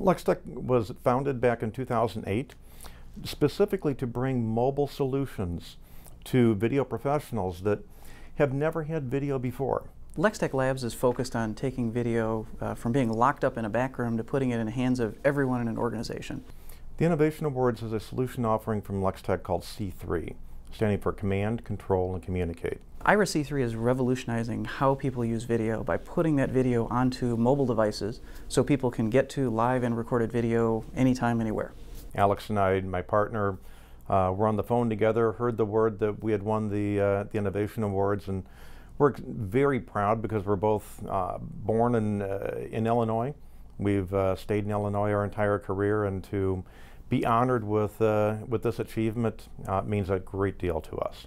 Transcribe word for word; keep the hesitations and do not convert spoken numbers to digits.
LexTech was founded back in two thousand eight specifically to bring mobile solutions to video professionals that have never had video before. LexTech Labs is focused on taking video uh, from being locked up in a back room to putting it in the hands of everyone in an organization. The Innovation Awards is a solution offering from LexTech called C three, standing for Command, Control, and Communicate. iRa C three is revolutionizing how people use video by putting that video onto mobile devices so people can get to live and recorded video anytime, anywhere. Alex and I, my partner, uh, were on the phone together, heard the word that we had won the, uh, the Innovation Awards, and we're very proud because we're both uh, born in, uh, in Illinois. We've uh, stayed in Illinois our entire career, and to be honored with, uh, with this achievement uh, means a great deal to us.